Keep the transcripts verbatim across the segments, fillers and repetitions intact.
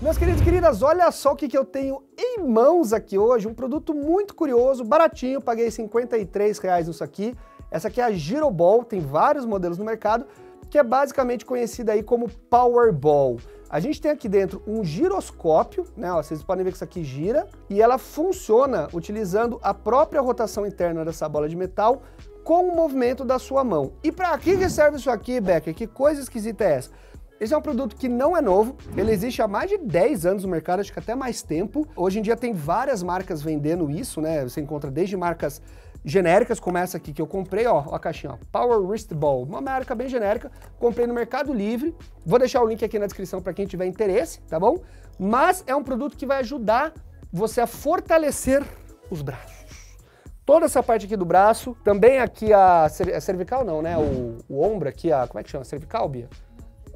Meus queridos e queridas, olha só o que, que eu tenho em mãos aqui hoje, um produto muito curioso, baratinho, paguei cinquenta e três reais nisso aqui. Essa aqui é a Giroball, tem vários modelos no mercado, que é basicamente conhecida aí como Powerball. A gente tem aqui dentro um giroscópio, né? Ó, vocês podem ver que isso aqui gira, e ela funciona utilizando a própria rotação interna dessa bola de metal com o movimento da sua mão. E para que, que serve isso aqui, Becker? Que coisa esquisita é essa? Esse é um produto que não é novo, ele existe há mais de dez anos no mercado, acho que até mais tempo. Hoje em dia tem várias marcas vendendo isso, né? Você encontra desde marcas genéricas, como essa aqui que eu comprei, ó, a caixinha, ó, Power Wrist Ball, uma marca bem genérica, comprei no Mercado Livre. Vou deixar o link aqui na descrição para quem tiver interesse, tá bom? Mas é um produto que vai ajudar você a fortalecer os braços. Toda essa parte aqui do braço, também aqui a, a cervical não, né? O, o ombro aqui, a, como é que chama? Cervical, Bia?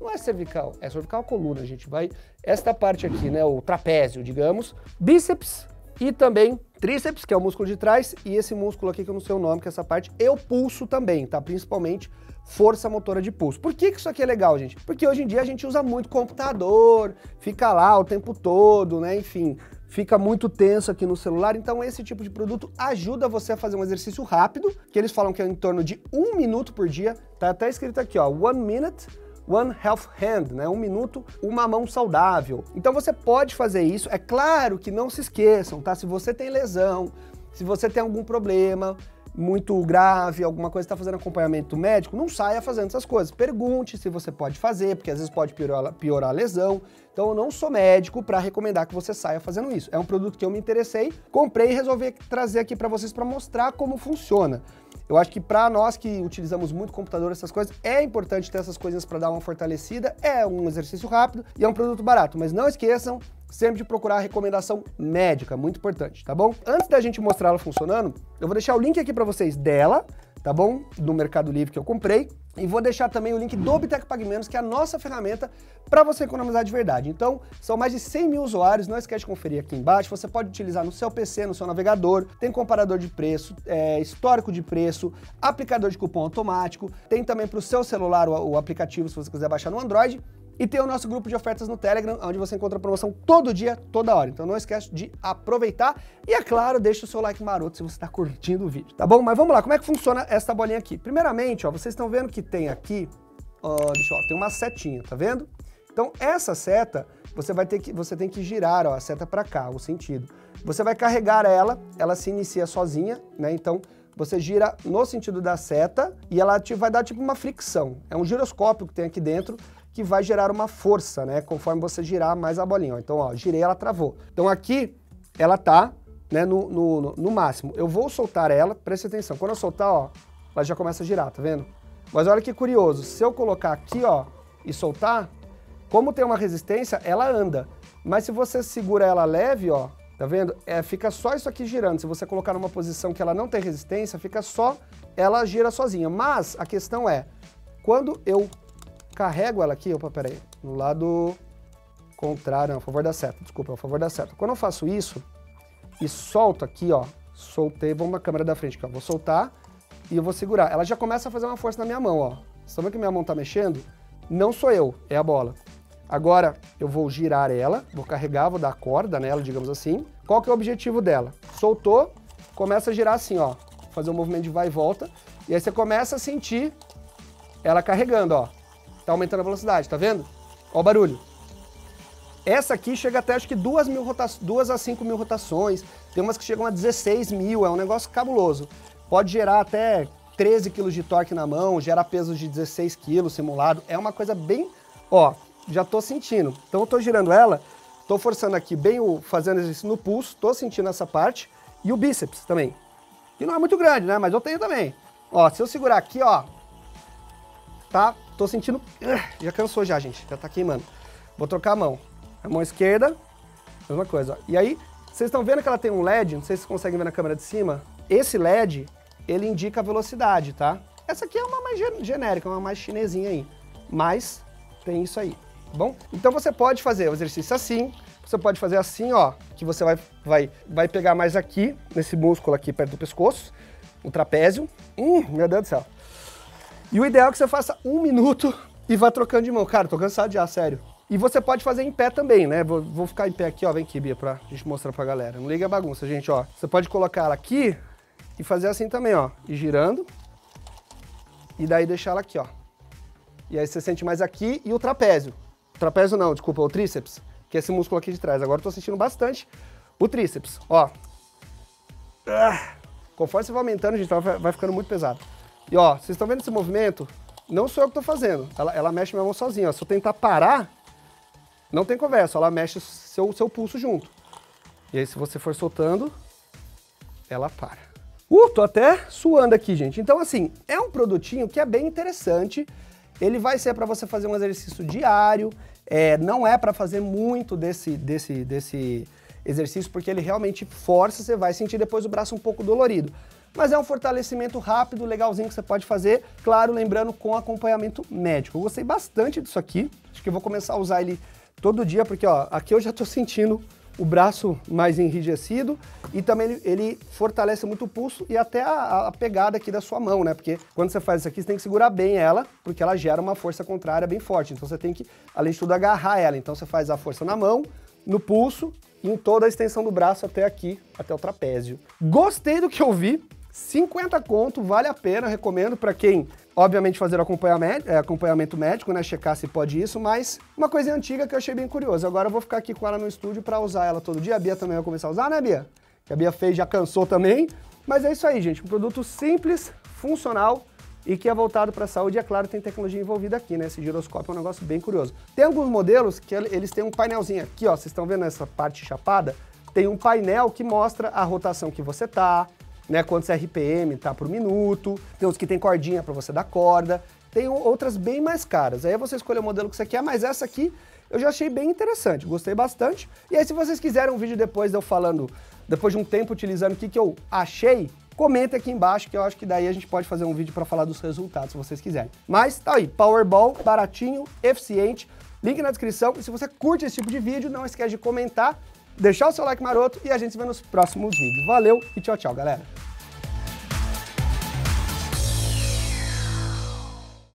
Não é cervical, é cervical coluna, a gente vai... Esta parte aqui, né, o trapézio, digamos, bíceps e também tríceps, que é o músculo de trás, e esse músculo aqui, que eu não sei o nome, que é essa parte, e o pulso também, tá? Principalmente força motora de pulso. Por que que isso aqui é legal, gente? Porque hoje em dia a gente usa muito computador, fica lá o tempo todo, né, enfim... Fica muito tenso aqui no celular, então esse tipo de produto ajuda você a fazer um exercício rápido, que eles falam que é em torno de um minuto por dia, tá até escrito aqui, ó, one minute, one health hand, né, um minuto, uma mão saudável. Então você pode fazer isso, é claro que não se esqueçam, tá, se você tem lesão, se você tem algum problema muito grave, alguma coisa, está fazendo acompanhamento médico, não saia fazendo essas coisas. Pergunte se você pode fazer, porque às vezes pode piorar, piorar a lesão. Então eu não sou médico para recomendar que você saia fazendo isso. É um produto que eu me interessei, comprei e resolvi trazer aqui para vocês para mostrar como funciona. Eu acho que para nós que utilizamos muito computador, essas coisas, é importante ter essas coisinhas para dar uma fortalecida, é um exercício rápido e é um produto barato, mas não esqueçam sempre de procurar a recomendação médica, muito importante, tá bom? Antes da gente mostrar ela funcionando, eu vou deixar o link aqui para vocês dela, tá bom? Do Mercado Livre que eu comprei, e vou deixar também o link do Be!Tech Pague Menos, que é a nossa ferramenta para você economizar de verdade. Então, são mais de cem mil usuários, não esquece de conferir aqui embaixo, você pode utilizar no seu P C, no seu navegador, tem comparador de preço, é, histórico de preço, aplicador de cupom automático, tem também para o seu celular o, o aplicativo, se você quiser baixar no Android, e tem o nosso grupo de ofertas no Telegram, onde você encontra promoção todo dia, toda hora. Então não esquece de aproveitar. E, é claro, deixa o seu like maroto se você está curtindo o vídeo, tá bom? Mas vamos lá, como é que funciona essa bolinha aqui? Primeiramente, ó, vocês estão vendo que tem aqui, ó, deixa, ó, tem uma setinha, tá vendo? Então essa seta, você, vai ter que, você tem que girar, ó, a seta para cá, o sentido. Você vai carregar ela, ela se inicia sozinha, né? Então... Você gira no sentido da seta e ela te vai dar tipo uma fricção. É um giroscópio que tem aqui dentro que vai gerar uma força, né? Conforme você girar mais a bolinha. Ó. Então, ó, girei, ela travou. Então aqui ela tá, né, no, no, no máximo. Eu vou soltar ela, preste atenção. Quando eu soltar, ó, ela já começa a girar, tá vendo? Mas olha que curioso, se eu colocar aqui, ó, e soltar, como tem uma resistência, ela anda. Mas se você segura ela leve, ó, tá vendo? É, fica só isso aqui girando. Se você colocar numa posição que ela não tem resistência, fica só, ela gira sozinha. Mas a questão é, quando eu carrego ela aqui, opa, peraí, no lado contrário, não, a favor da seta, desculpa, a favor da seta. Quando eu faço isso e solto aqui, ó, soltei, vamos na câmera da frente aqui, ó, vou soltar e eu vou segurar. Ela já começa a fazer uma força na minha mão, ó. Você vê que minha mão tá mexendo? Não sou eu, é a bola. Agora eu vou girar ela, vou carregar, vou dar corda nela, digamos assim. Qual que é o objetivo dela? Soltou, começa a girar assim, ó. Fazer um movimento de vai e volta. E aí você começa a sentir ela carregando, ó. Tá aumentando a velocidade, tá vendo? Ó o barulho. Essa aqui chega até acho que duas a cinco mil rotações. Tem umas que chegam a dezesseis mil, é um negócio cabuloso. Pode gerar até treze quilos de torque na mão, gera pesos de dezesseis quilos simulado. É uma coisa bem... ó. Já tô sentindo, então eu tô girando ela, tô forçando aqui bem, o fazendo exercício no pulso, tô sentindo essa parte, e o bíceps também, que não é muito grande, né, mas eu tenho também. Ó, se eu segurar aqui, ó, tá, tô sentindo, já cansou já, gente, já tá queimando. Vou trocar a mão, a mão esquerda, mesma coisa, ó. E aí, vocês estão vendo que ela tem um L E D, não sei se vocês conseguem ver na câmera de cima, esse L E D, ele indica a velocidade, tá? Essa aqui é uma mais genérica, uma mais chinesinha aí, mas tem isso aí. Bom, então você pode fazer o exercício assim, você pode fazer assim, ó, que você vai, vai, vai pegar mais aqui, nesse músculo aqui perto do pescoço, o trapézio. Hum, meu Deus do céu. E o ideal é que você faça um minuto e vá trocando de mão. Cara, tô cansado já, sério. E você pode fazer em pé também, né? Vou, vou ficar em pé aqui, ó. Vem aqui, Bia, pra gente mostrar pra galera. Não liga a bagunça, gente, ó. Você pode colocar ela aqui e fazer assim também, ó. E girando. E daí deixar ela aqui, ó. E aí você sente mais aqui e o trapézio. Trapézio não, desculpa, o tríceps. Que é esse músculo aqui de trás. Agora eu tô sentindo bastante o tríceps, ó. Ah, conforme você vai aumentando, gente, vai ficando muito pesado. E ó, vocês estão vendo esse movimento? Não sou eu que tô fazendo. Ela, ela mexe minha mão sozinha, ó. Se eu tentar parar, não tem conversa. Ela mexe seu, seu pulso junto. E aí se você for soltando, ela para. Uh, tô até suando aqui, gente. Então assim, é um produtinho que é bem interessante. Ele vai ser para você fazer um exercício diário, é, não é para fazer muito desse, desse, desse exercício, porque ele realmente força, você vai sentir depois o braço um pouco dolorido. Mas é um fortalecimento rápido, legalzinho que você pode fazer, claro, lembrando, com acompanhamento médico. Eu gostei bastante disso aqui, acho que eu vou começar a usar ele todo dia, porque ó, aqui eu já tô sentindo o braço mais enrijecido e também ele, ele fortalece muito o pulso e até a, a pegada aqui da sua mão, né? Porque quando você faz isso aqui, você tem que segurar bem ela, porque ela gera uma força contrária bem forte. Então você tem que, além de tudo, agarrar ela. Então você faz a força na mão, no pulso e em toda a extensão do braço até aqui, até o trapézio. Gostei do que eu vi. cinquenta conto, vale a pena, recomendo para quem, obviamente, fazer acompanhamento, acompanhamento médico, né, checar se pode isso, mas uma coisa antiga que eu achei bem curiosa. Agora eu vou ficar aqui com ela no estúdio para usar ela todo dia. A Bia também vai começar a usar, né, Bia? Que a Bia fez, já cansou também, mas é isso aí, gente, um produto simples, funcional e que é voltado para a saúde, e é claro, tem tecnologia envolvida aqui, né, esse giroscópio é um negócio bem curioso. Tem alguns modelos que eles têm um painelzinho aqui, ó, vocês estão vendo essa parte chapada? Tem um painel que mostra a rotação que você tá, né, quantos R P M tá por minuto, tem uns que tem cordinha para você dar corda, tem outras bem mais caras. Aí você escolhe o modelo que você quer, mas essa aqui eu já achei bem interessante, gostei bastante. E aí se vocês quiserem um vídeo depois de eu falando, depois de um tempo utilizando o que, que eu achei, comenta aqui embaixo que eu acho que daí a gente pode fazer um vídeo para falar dos resultados, se vocês quiserem. Mas tá aí, Powerball, baratinho, eficiente, link na descrição. E se você curte esse tipo de vídeo, não esquece de comentar, deixar o seu like maroto e a gente se vê nos próximos vídeos. Valeu e tchau, tchau, galera!